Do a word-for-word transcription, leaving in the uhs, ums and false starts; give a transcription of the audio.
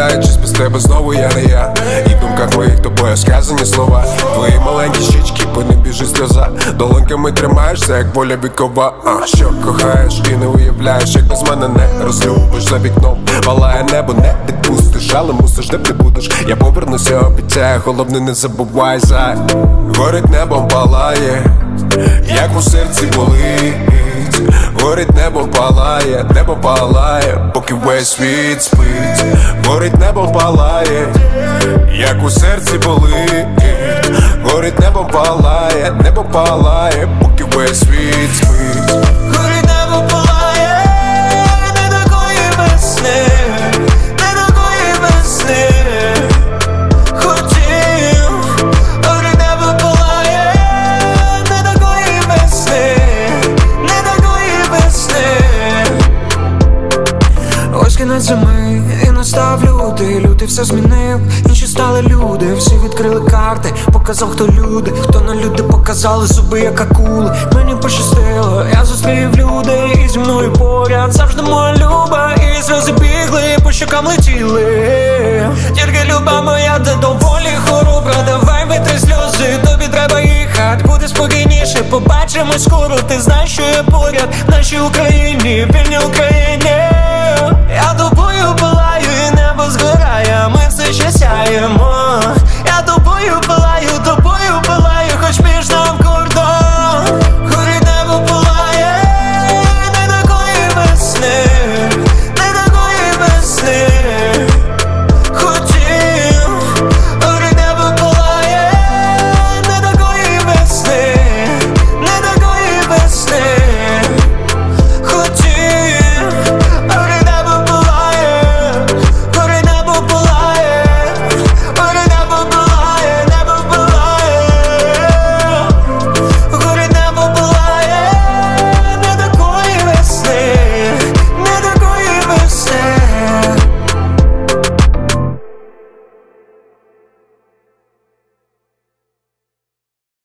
Летаючи з безтебе знову я не я. І в думках моїх тобою сказані слова. Твої маленькі щічки, по ним біжить сльоза. Долоньками тримаєшся, як воля вікова. А що кохаєш і не уявляєш, як без мене не розлюбиш. За вікном палає небо, не відпустиш, але мусиш, де б ти будеш. Я повернуся, обіцяю, головне не забувай. За горить небом палає, як у серці болить. Горить небо палає, небо палає, поки весь світ спить. Горить небо палає, як у серці болить. Горить небо палає, небо палає, поки весь світ спить. Горить небо палає, не такої весни, не такої весни. Кінець зими, і настав лютий, лютий все змінив, інші стали люди, всі відкрили карти, показав, хто люди, хто не люди, показали зуби, як акули. Мені пощастило, я зустрів людей, і зі мною поряд завжди моя люба, і сльози бігли, по щокам летіли. Тільки люба моя, ти доволі хоробра, давай витри сльози, тобі треба їхати, буде спокійніше, побачимось скоро, ти знаєш, що я поряд в нашій Україні, вільній Україні.